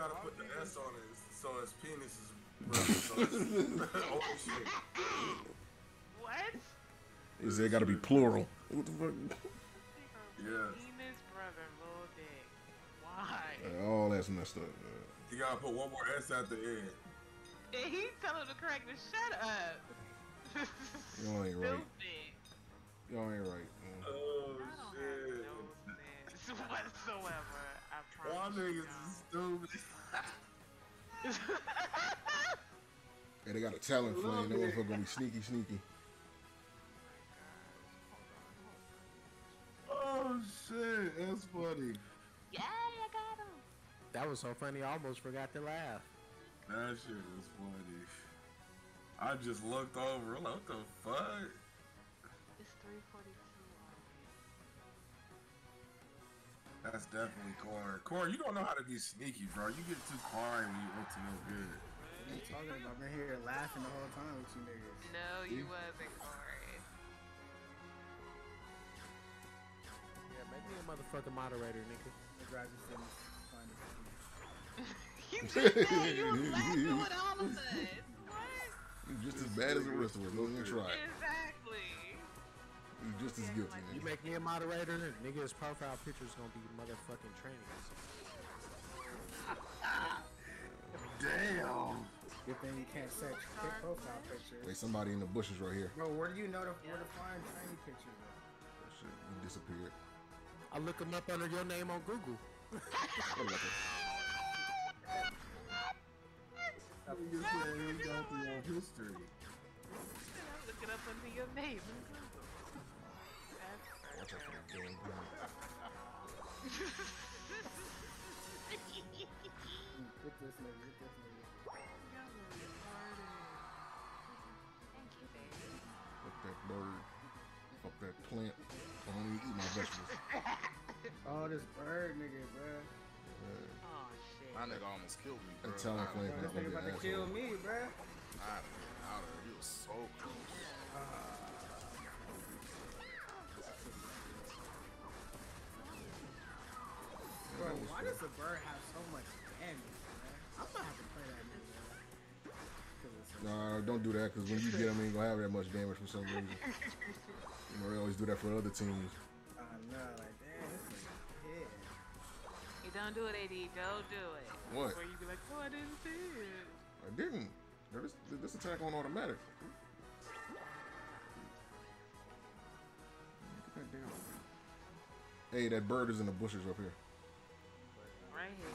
gotta put the S on it so his penis is oh shit. What? He said it gotta be plural. What the fuck? Yeah. Penis brother, little dick. Why? All that's messed up. You gotta put one more S at the end. And he telling the crack to shut up. Y'all ain't right. Y'all ain't right. Man. Oh shit. Whatsoever, I promise. Y'all niggas is stupid. Hey, they got a Talonflame. That motherfucker gonna be sneaky, sneaky. Oh shit, that's funny. Yeah, I got him. That was so funny, I almost forgot to laugh. That shit was funny. I just looked over. What the fuck? It's 3:42. That's definitely Corey. Corey, you don't know how to be sneaky, bro. You get too quiet when you up to no good. What are you talking about? I've been here laughing the whole time with you niggas. No, you wasn't, Corey. Yeah, make me a motherfucking moderator, nigga. You just said you were laughing with all of us. What? You're just as bad as the rest of us. Don't even try. Exactly. You just as guilty, nigga. You make me a moderator, nigga, his profile picture's gonna be motherfucking training. Damn. Good thing you can't set your profile picture. Wait, somebody in the bushes right here. Bro, where do you know where to find training pictures? Oh shit, you disappeared. I look them up under your name on Google. History. I look it up under your name. That's right. Get this nigga, get this nigga. Thank you, baby. Fuck that bird. Fuck that plant. I don't even eat my vegetables. Oh, this bird nigga, bruh. Oh, shit. My nigga almost killed me, bro. That Talonflame nigga about to kill me, bruh. Nah, man, out of here. He was so close. Bro, why does the bird have so much damage, man? I'm gonna have to play that nigga. Nah, don't do that, because when you get him, he ain't gonna have that much damage for some reason. You know, they always do that for other teams. No, like, damn, this is dead. You don't do it, AD. Don't do it. What? Where you be like, oh, I didn't see it. I didn't. This attack on automatic. Look at that damn. Hey, that bird is in the bushes up here. Right here.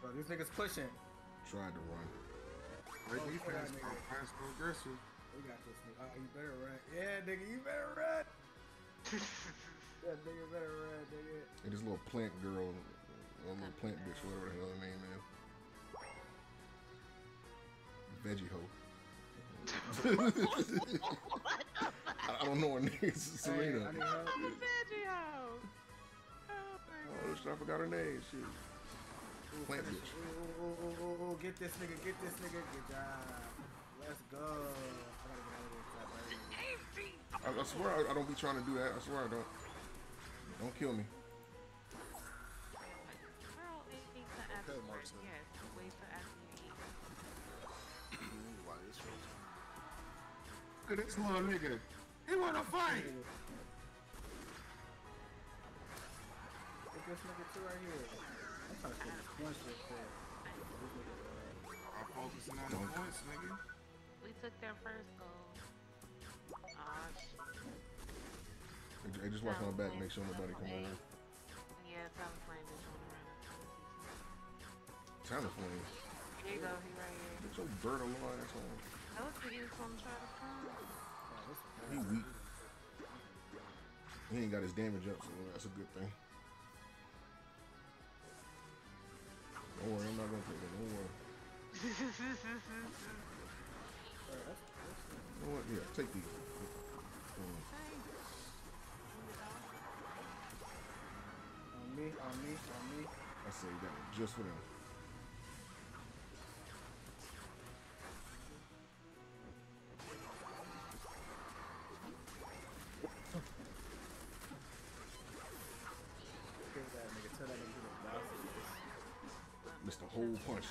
Bro, these niggas pushing. Tried to run. Right defense, bro. Pass no aggressive. We got this nigga. You better run. Yeah, nigga, you better run. That nigga better run, nigga. And this little plant girl, little plant bitch, whatever the hell her name is. Veggie hoe. I don't know her name. It's Serena. Hey, veggie hoe. Oh, shit, I forgot her name. Shit. Plant bitch. Oh, get this nigga. Get this nigga. Good job. Let's go. I swear I don't be trying to do that. I swear I don't. Don't kill me. Okay, Marcel. Look at this little nigga. He wanna fight. Look at this nigga too right here. I'm trying to get the points real quick. I'm focusing on the points, nigga. We took their first goal. Aw, shit. Hey, just watch my back. Make sure nobody come over. Yeah, Talonflame is on the run. Talonflame. Here you go, he right here. Get your bird alive, asshole. That was the easiest one to try to find. He weak. He ain't got his damage up, so that's a good thing. Don't worry, I'm not gonna take it. Don't worry. Don't worry. Yeah, take these. On me, on me, on me. I saved that one just for them. hole punch.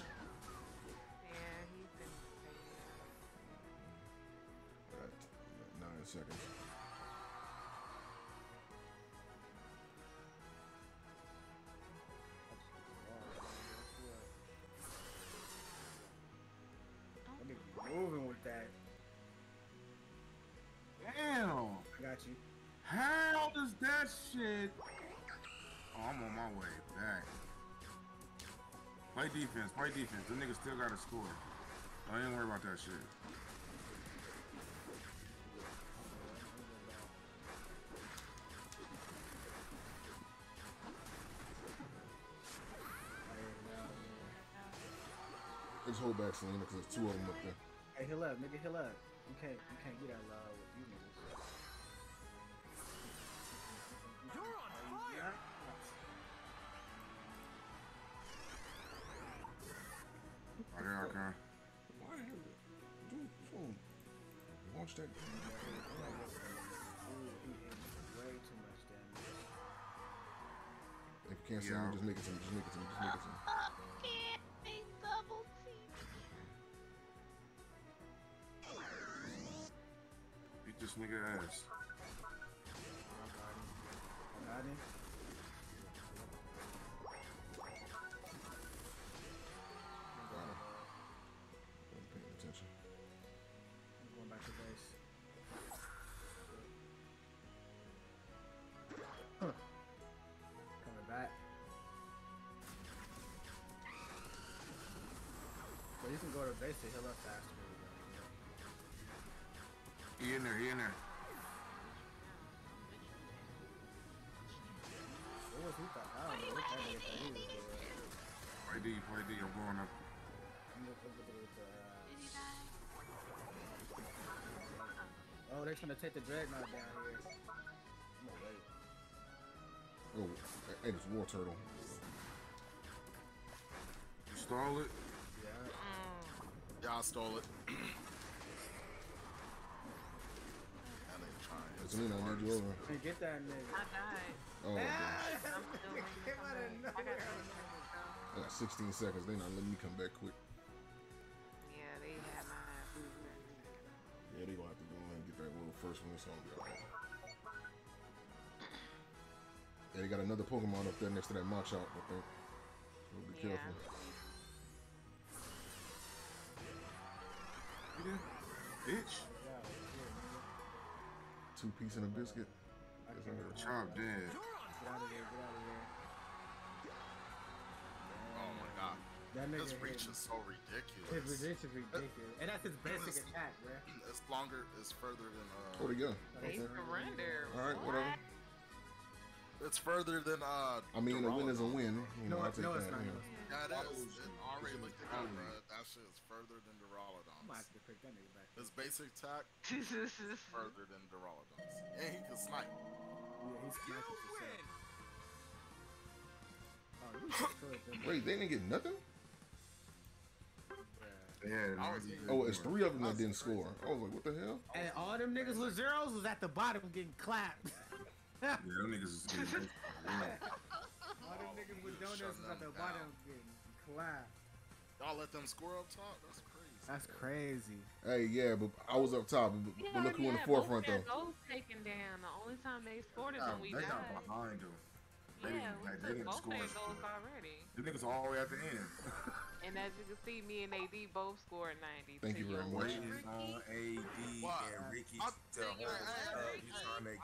Yeah, he's been playing. All right, 9 seconds. I'm moving with that. Damn! I got you. How does that shit? Oh, I'm on my way back. Play defense, play defense. Them niggas still gotta score. I ain't worried about that shit. Just hold back, Selena, because there's two of them up there. Hey, heal up, nigga, heal up. You can't get out loud with you niggas. You're on fire! Okay. Why are you doing phone? Watch that. Way too much damage. If you can't see him, just make it to him. I can't be double teamed. Beat this nigga ass. Got him. Wasn't paying attention. I'm going back to base. Coming back. Well, you can go to base to heal up faster. He in there, he in there. What was he thought? I don't know what kind of thing he was doing. YD, I'm going up. Oh, they're trying to take the Dreadnought down here. I'm gonna wait. Oh, hey, this War Turtle. You stole it? Yeah. Yeah, I stole it. Selena, I need you over. Get that nigga. I died. Oh, yeah. I got 16 seconds. They not letting me come back quick. Yeah, they had my ass. Yeah, they gonna have to go in and get that little first one. It's gonna be alright. Yeah, they got another Pokemon up there next to that Machop, I think. So be careful. You did? Bitch. Two-piece and a biscuit. Chomp dead. Get out of here, get out of here. Oh my god. That nigga, this reach is so ridiculous. His reach is ridiculous. And that's his basic attack, bro. It's longer, it's further than... Oh, the gun. They surrender. Alright, whatever. It's further than... I mean, a win is a win. You know, no, it's not. Yeah, that is. It already looked at it. That shit is further than the Rolladons. I'm gonna have to pick that nigga back. His basic attack is further than the Rolladons. And he can snipe. Yeah, he's sniping. Oh, wait, they didn't get nothing? Yeah. Oh, it's 3 of them that didn't score. I was like, what the hell? And all them niggas with zeros was at the bottom getting clapped. Yeah, them niggas is getting clapped. All them niggas with donuts is at the bottom getting clapped. Y'all let them score up top? That's crazy. That's crazy. Hey, yeah, but I was up top. But yeah, look who in the forefront, though. Both taken down. The only time they scored is when we died. They got behind them. Yeah, we took both their goals already. The niggas are all the way at the end. And as you can see, me and AD both scored 90. Thank you very much. AD and Ricky.